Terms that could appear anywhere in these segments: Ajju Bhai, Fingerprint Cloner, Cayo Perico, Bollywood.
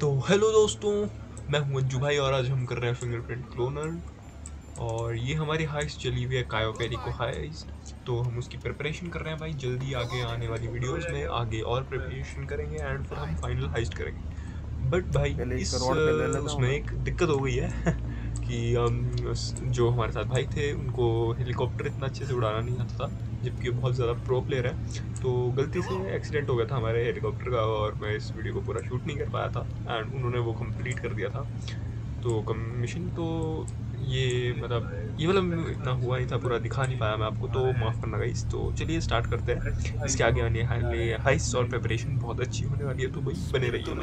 तो हेलो दोस्तों, मैं हूं अज्जू भाई और आज हम कर रहे हैं फिंगरप्रिंट क्लोनर। और ये हमारी हाइस्ट चली हुई है कायो पेरिको हाइस्ट, तो हम उसकी प्रिपरेशन कर रहे हैं भाई। जल्दी आगे आने वाली वीडियोस में आगे और प्रिपरेशन करेंगे एंड फिर हम फाइनल हाइस्ट करेंगे। बट भाई इस उसमें एक दिक्कत हो गई है कि जो हमारे साथ भाई थे उनको हेलीकॉप्टर इतना अच्छे से उड़ाना नहीं आता था, जबकि बहुत ज़्यादा प्रो प्लेयर है। तो गलती से एक्सीडेंट हो गया था हमारे हेलीकॉप्टर का और मैं इस वीडियो को पूरा शूट नहीं कर पाया था एंड उन्होंने वो कंप्लीट कर दिया था। तो मिशन तो ये मतलब इतना हुआ नहीं था, पूरा दिखा नहीं पाया मैं आपको, तो माफ़ करना गाइस। तो चलिए स्टार्ट करते हैं। इसके आगे आने वाले हाइस्ट और प्रिपरेशन बहुत अच्छी होने वाली है, तो भाई बने रहिए।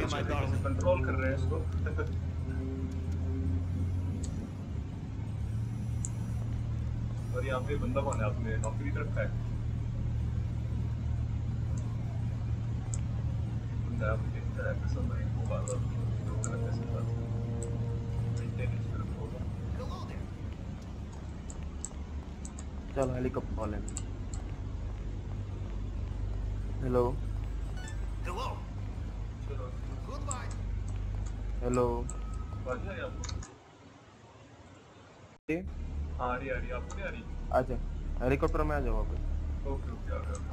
और यहाँ पे बंदा कौन है? आपने नौकरी रखा है बंदा, आप देखता है कैसा भाई को बात करता है कैसा बात मेंटेनेंस पर होगा। चलो हेलीकॉप्टर कॉल है। Hello hello good bye. Hello बात है आपको? हाँ रही आ रही, आपको नहीं आ रही? अच्छा हेलीकॉप्टर में आ जाओ आप। ओके ओके आ गया।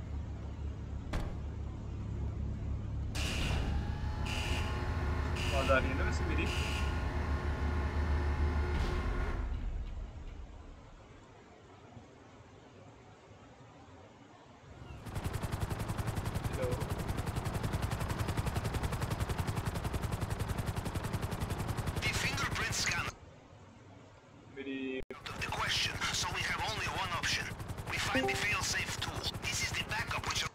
आवाज़ आ रही है ना वैसे मेरी? Find the fail-safe tool. This is the backup which is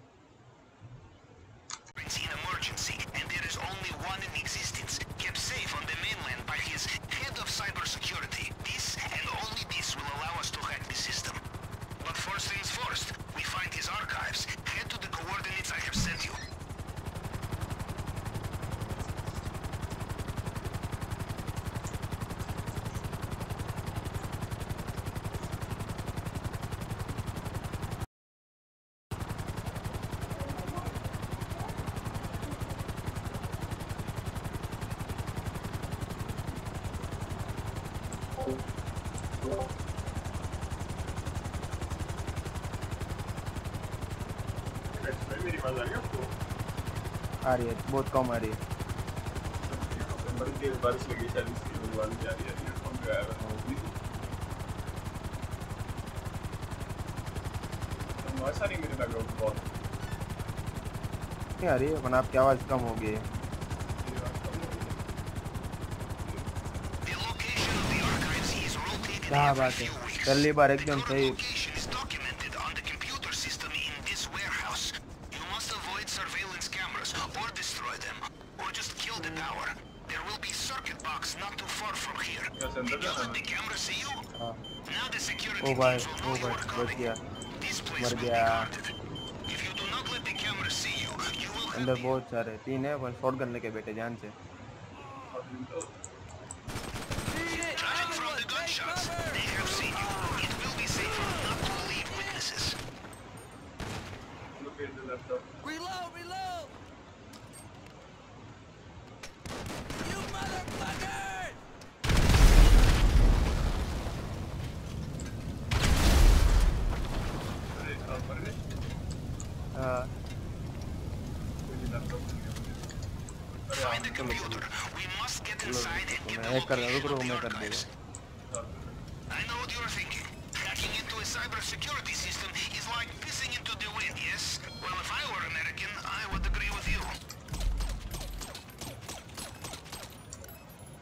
in emergency, and there is only one in existence, kept safe on the mainland by his head of cybersecurity. This and only this will allow us to hack the system. But first things first, we find his archives. Head to the coordinates I have sent you. मेरी बात आ रही है आपको? आ रही है, बहुत कम आ रही है। बारिश लगी शायद इसलिए वाली जा रही है, कम गया है। आवाज़ आ रही मेरे बैकग्राउंड में बहुत नहीं आ रही है, वरना आपकी आवाज़ कम हो गई है। क्या बात है, पहली बार एकदम सही। ओ भाई ओ भाई, बच गया मर गया। अंदर बहुत सारे तीन है, बस शॉटगन लेके बैठे जान से। I know what you're thinking. Hacking into a cyber security system is like pissing into the wind, yes? Well, if I were American, I would agree with you.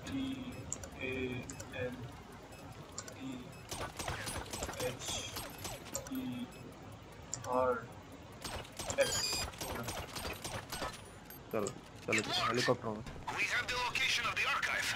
DANEHRS. चलो चलो हेलीकॉप्टर में। We have the location of the archive.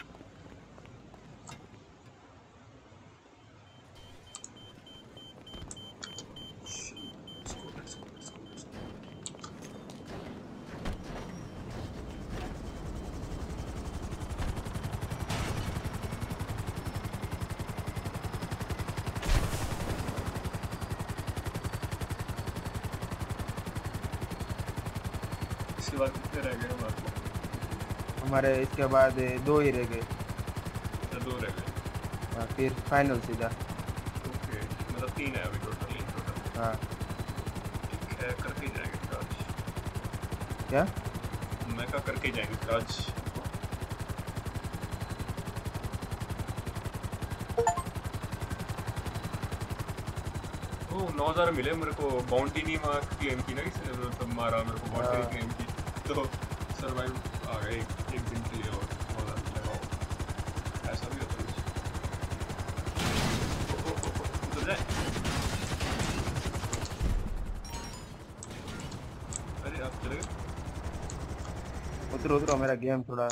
इसके बाद कितने रह गए हमारे? इसके बाद दो ही रह गए। अच्छा दो रह गए, फिर फाइनल सीधा। ओके मतलब तीन है अभी टोटल। हाँ ठीक है, करके जाएंगे काज। क्या मैं क्या करके जाएंगे काज? तो 9000 मिले मेरे को, बाउंटी नहीं मार क्लेम की ना किसी ने, तब मारा मेरे को बाउंटी क्लेम की, तो सर्वाइव आ गए एक दिन के लिए। और ऐसा भी होता है उधर। अरे आप चले उधर उधर, मेरा गेम थोड़ा